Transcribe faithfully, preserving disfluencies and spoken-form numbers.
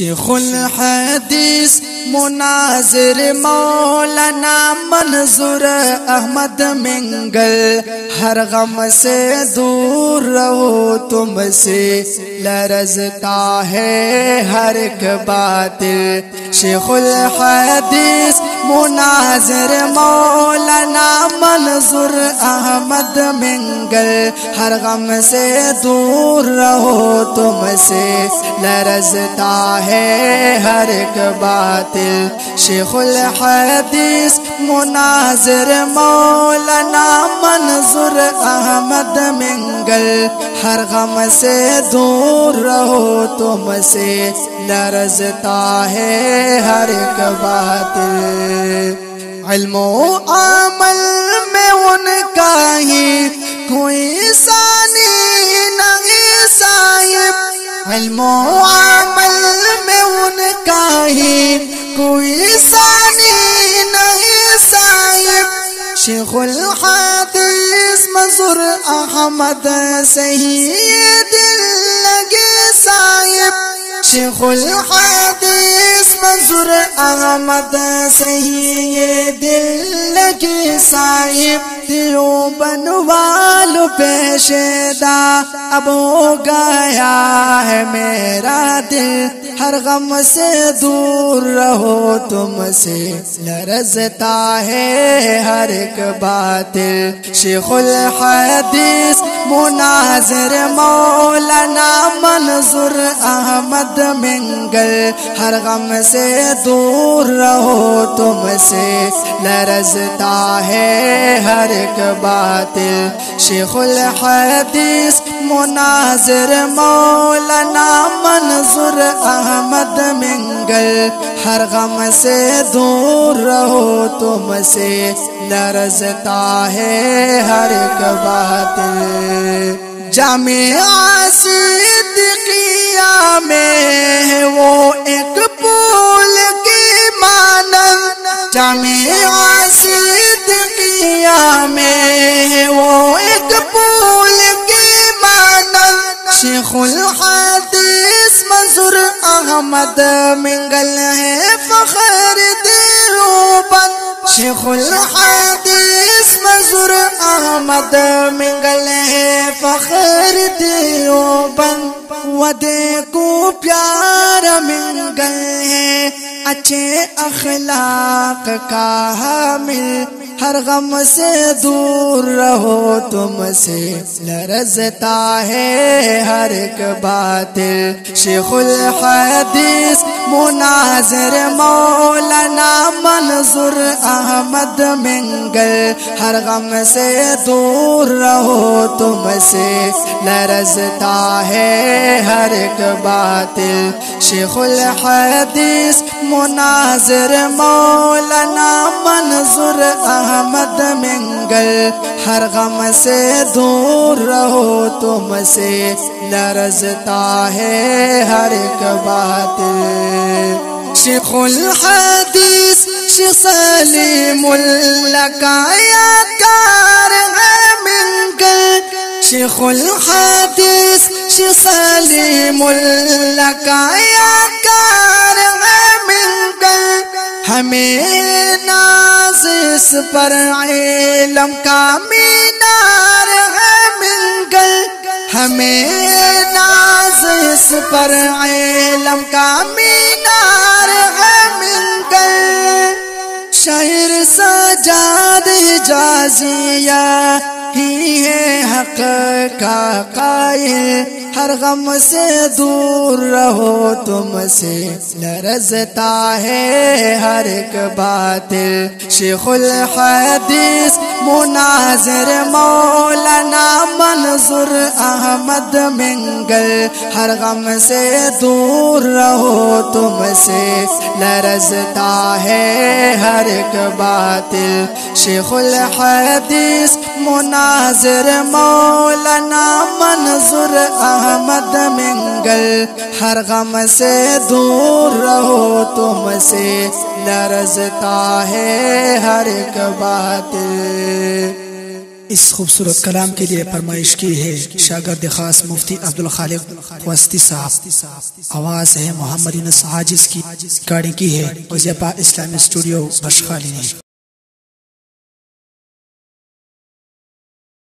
शैख़ुल हदीस मुनाज़िर मौलाना मंज़ूर अहमद मेंगल। हर गम से दूर रहो, तुमसे लरजता है हर एक बातिल। शैख़ुल हदीस मुनाज़िर मौलाना मंज़ूर अहमद मेंगल। हर गम से दूर रहो, तुमसे लरजता है हर एक बातिल। शैख़ुल हदीस मुनाज़िर मौलाना मंज़ूर अहमद मेंगल। हर गम से दूर रहो, तुमसे लरजता है हर एक बातिल। इल्मो अमल में उनका ही कोई सानी नहीं साहिब। इल्मो अमल में उनका ही कोई सानी नहीं साहिब। शैख़ुल हदीस मंज़ूर अहमद से ही दिल लगे साहिब। शैख़ुल हदीस मंज़ूर अहमद से ही ये दिल लगे साहिब। देवबंद वालों पेशेदा अब हो गया है मेरा दिल। हर गम से दूर रहो, तुमसे लरजता है हर एक बातिल। शैख़ुल हदीस मुनाज़िर मौलाना मंज़ूर अहमद मेंगल। हर गम से दूर रहो, तुमसे लरजता है हर एक बातिल। शैख़ुल हदीस मुनाज़िर मौलाना मंज़ूर अहमद मेंगल। हर गम से दूर रहो, तुमसे लरजता है हर एक बातिल। जामिया सिद्दीक़िया में है वो एक फूल की मानंद। जामिया सिद्दीक़िया में है वो एक फूल की मानंद। शैख़ुल हदीस मंज़ूर अहमद मेंगल है फखर देवबंद। शैख़ुल हदीस मंज़ूर अहमद मेंगल है फखर देवबंद। वदे को प्यार मेंगल है अच्छे अखलाक का हामिल। हर गम से दूर रहो, तुमसे लरजता है हर एक बातिल। शैख़ुल हदीस मुनाज़िर मौलाना मंज़ूर अहमद मेंगल। हर गम से दूर रहो, तुमसे लरजता है हर एक बातिल। शैख़ुल हदीस मुनाज़िर मौलाना मंज़ूर अहमद मेंगल। हर गम से दूर रहो, तुमसे लरजता है हर एक बातिल। शैख़ुल हदीस सलीमुल लकाया कार है मेंगल। शैख़ुल हदीस सलीमुल लकाया कार है मेंगल। हमें नाज इस पर इल्म का मीनार है मेंगल। हमें नाज इस पर इल्म का मीनार है मेंगल। शायर सजाद हिजाज़िया ही है हक का कायल। हर गम से दूर रहो, तुमसे लरजता है हर एक बातिल। शैख़ुल हदीस मुनाज़िर मौलाना मंज़ूर अहमद मेंगल। हर गम से दूर रहो, तुमसे लरजता है हर एक बातिल। शैख़ुल हदीस मुनाज़िर मौलाना मंज़ूर अहमद मेंगल। हर गम से दूर रहो, तुमसे लरजता है हर एक बातिल। इस खूबसूरत कलाम के लिए फरमाइश की है शागिर्द खास मुफ्ती अब्दुल खालिक वस्ती साहब। आवाज़ है मोहम्मद शाहजिश की, रिकॉर्डिंग की है इस्लामी स्टूडियो बशखानी।